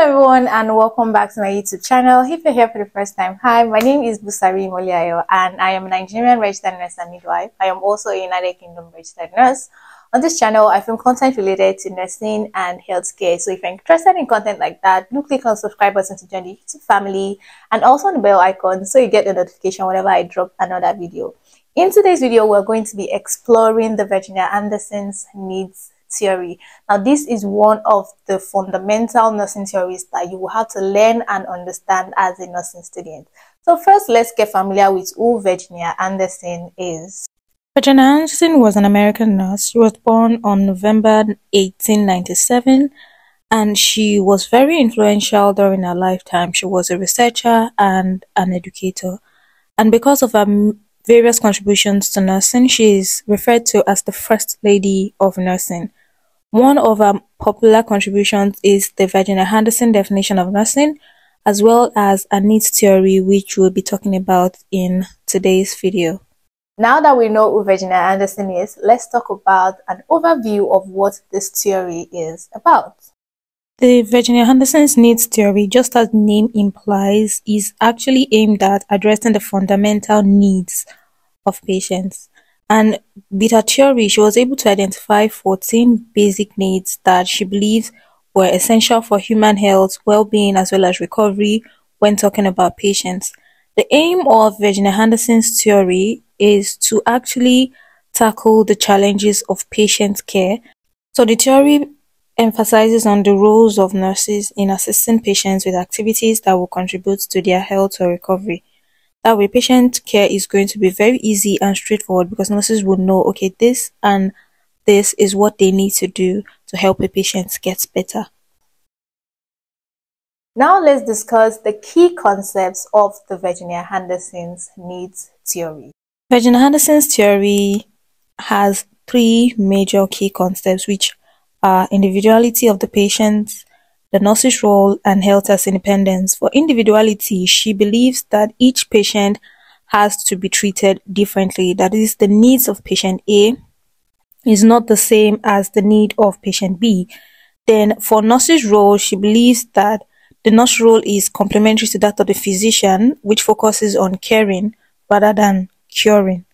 Hello everyone and welcome back to my YouTube channel. If you're here for the first time, hi, my name is Busari Moliayo and I am a Nigerian registered nurse and midwife. I am also a United Kingdom registered nurse. On this channel, I film content related to nursing and healthcare. So if you're interested in content like that, do click on the subscribe button to join the YouTube family and also on the bell icon so you get a notification whenever I drop another video. In today's video, we're going to be exploring the Virginia Henderson's needs theory. Now, this is one of the fundamental nursing theories that you will have to learn and understand as a nursing student. So first, let's get familiar with who Virginia Henderson is. Virginia Henderson was an American nurse. She was born on November 1897 and she was very influential during her lifetime. She was a researcher and an educator, and because of her various contributions to nursing, she is referred to as the First Lady of Nursing. One of her popular contributions is the Virginia Henderson definition of nursing, as well as a needs theory, which we'll be talking about in today's video. Now that we know who Virginia Henderson is, let's talk about an overview of what this theory is about. The Virginia Henderson's needs theory, just as the name implies, is actually aimed at addressing the fundamental needs of patients. And with her theory, she was able to identify 14 basic needs that she believes were essential for human health, well-being, as well as recovery when talking about patients. The aim of Virginia Henderson's theory is to actually tackle the challenges of patient care. So the theory emphasizes on the roles of nurses in assisting patients with activities that will contribute to their health or recovery. That way, patient care is going to be very easy and straightforward because nurses will know, okay, this and this is what they need to do to help a patient get better. Now let's discuss the key concepts of the Virginia Henderson's needs theory. Virginia Henderson's theory has three major key concepts, which are individuality of the patient, the nurse's role, and health as independence. For individuality, she believes that each patient has to be treated differently. That is, the needs of patient A is not the same as the need of patient B. Then for nurse's role, she believes that the nurse's role is complementary to that of the physician, which focuses on caring rather than curing.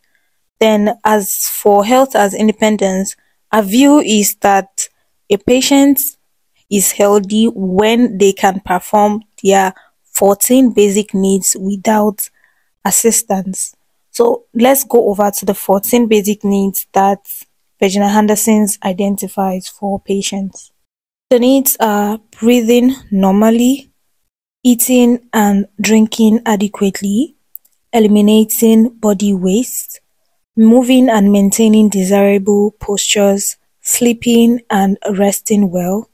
Then as for health as independence, her view is that a patient is healthy when they can perform their 14 basic needs without assistance. So let's go over to the 14 basic needs that Virginia Henderson identifies for patients. The needs are breathing normally, eating and drinking adequately, eliminating body waste, moving and maintaining desirable postures, sleeping and resting well,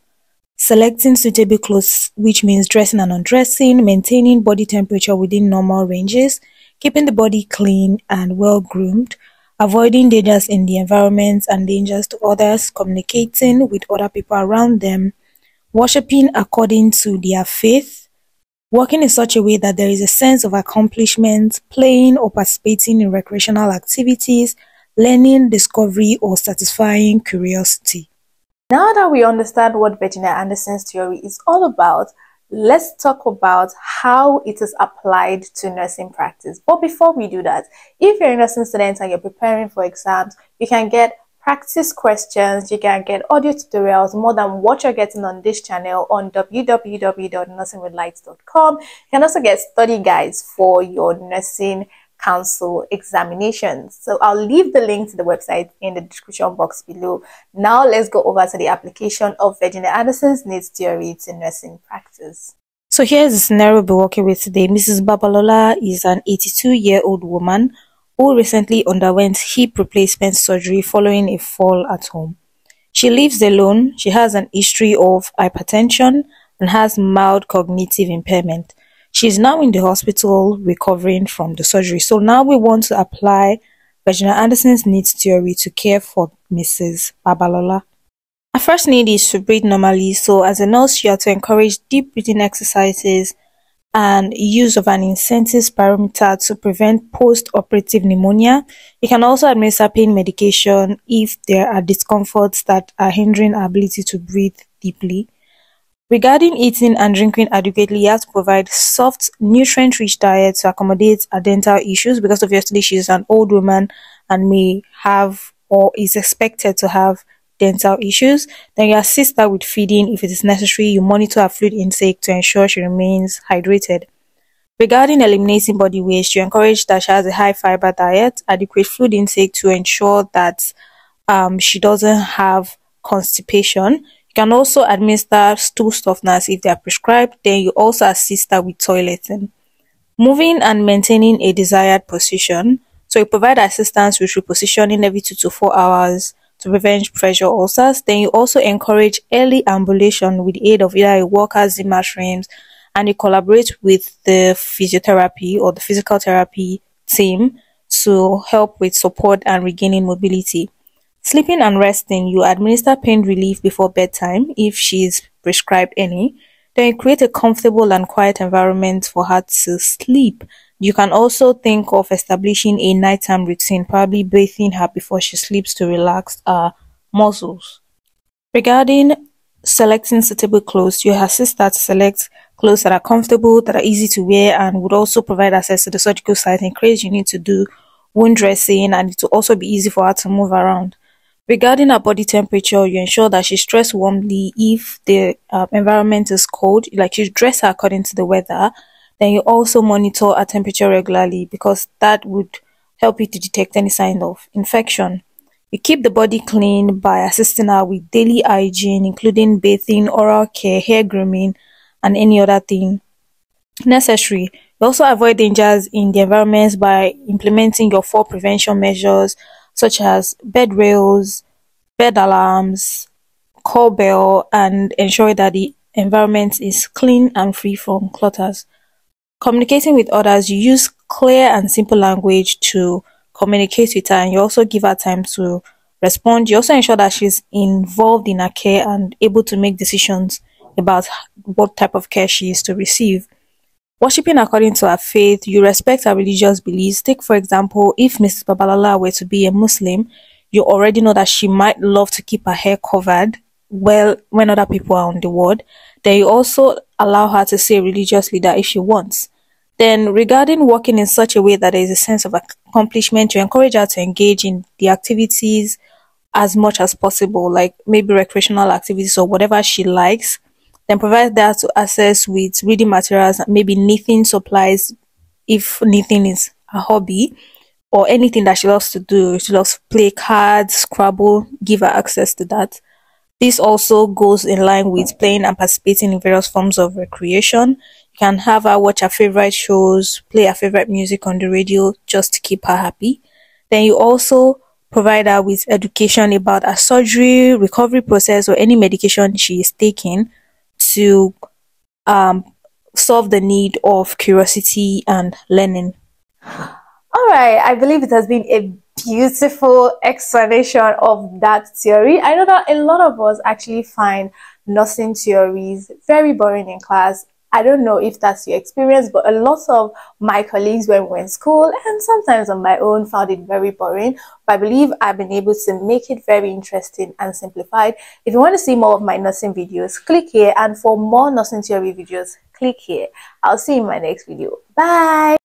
selecting suitable clothes, which means dressing and undressing, maintaining body temperature within normal ranges, keeping the body clean and well-groomed, avoiding dangers in the environment and dangers to others, communicating with other people around them, worshipping according to their faith, working in such a way that there is a sense of accomplishment, playing or participating in recreational activities, learning, discovery, or satisfying curiosity. Now that we understand what Virginia Henderson's theory is all about, let's talk about how it is applied to nursing practice. But before we do that, if you're a nursing student and you're preparing for exams, you can get practice questions, you can get audio tutorials more than what you're getting on this channel on www.nursingwithlight.com. You can also get study guides for your nursing council examinations. So I'll leave the link to the website in the description box below. Now let's go over to the application of Virginia Henderson's needs theory to nursing practice. So here's the scenario we'll be working with today. Mrs. Babalola is an 82-year-old woman who recently underwent hip replacement surgery following a fall at home. She lives alone, she has an history of hypertension and has mild cognitive impairment. She is now in the hospital recovering from the surgery. So now we want to apply Virginia Henderson's needs theory to care for Mrs. Babalola. Our first need is to breathe normally. So as a nurse, you have to encourage deep breathing exercises and use of an incentive parameter to prevent post-operative pneumonia. You can also administer pain medication if there are discomforts that are hindering our ability to breathe deeply. Regarding eating and drinking adequately, you have to provide soft, nutrient-rich diet to accommodate her dental issues, because obviously she's an old woman and may have or is expected to have dental issues. Then you assist her with feeding if it is necessary. You monitor her fluid intake to ensure she remains hydrated. Regarding eliminating body waste, you encourage that she has a high fiber diet, adequate fluid intake to ensure that she doesn't have constipation. You can also administer stool softeners if they are prescribed. Then you also assist her with toileting. Moving and maintaining a desired position. So you provide assistance with repositioning every 2 to 4 hours to prevent pressure ulcers. Then you also encourage early ambulation with the aid of either a walker, Zimmer frames, and you collaborate with the physiotherapy or the physical therapy team to help with support and regaining mobility. Sleeping and resting, you administer pain relief before bedtime if she is prescribed any. Then you create a comfortable and quiet environment for her to sleep. You can also think of establishing a nighttime routine, probably bathing her before she sleeps to relax her muscles. Regarding selecting suitable clothes, you assist her to select clothes that are comfortable, that are easy to wear, and would also provide access to the surgical site in case you need to do wound dressing, and it will also be easy for her to move around. Regarding her body temperature, you ensure that she's dressed warmly if the environment is cold, like you dress her according to the weather. Then you also monitor her temperature regularly, because that would help you to detect any sign of infection. You keep the body clean by assisting her with daily hygiene, including bathing, oral care, hair grooming, and any other thing necessary. You also avoid dangers in the environment by implementing your 4 prevention measures, such as bed rails, bed alarms, call bell, and ensure that the environment is clean and free from clutters. Communicating with others, you use clear and simple language to communicate with her, and you also give her time to respond. You also ensure that she's involved in her care and able to make decisions about what type of care she is to receive. Worshipping according to her faith, you respect her religious beliefs. Take, for example, if Mrs. Babalola were to be a Muslim, you already know that she might love to keep her hair covered well when other people are on the ward. Then you also allow her to see a religious leader if she wants. Then regarding working in such a way that there is a sense of accomplishment, you encourage her to engage in the activities as much as possible, like maybe recreational activities or whatever she likes. Then provide that to access with reading materials, maybe knitting supplies if knitting is a hobby, or anything that she loves to do. She loves to play cards, Scrabble, give her access to that. This also goes in line with playing and participating in various forms of recreation. You can have her watch her favorite shows, play her favorite music on the radio, just to keep her happy. Then you also provide her with education about her surgery, recovery process, or any medication she is taking to solve the need of curiosity and learning. All right, I believe it has been a beautiful explanation of that theory. I know that a lot of us actually find nursing theories very boring in class. I don't know if that's your experience, but a lot of my colleagues when we were in school, and sometimes on my own, found it very boring. But I believe I've been able to make it very interesting and simplified. If you want to see more of my nursing videos, click here. And for more nursing theory videos, click here. I'll see you in my next video. Bye.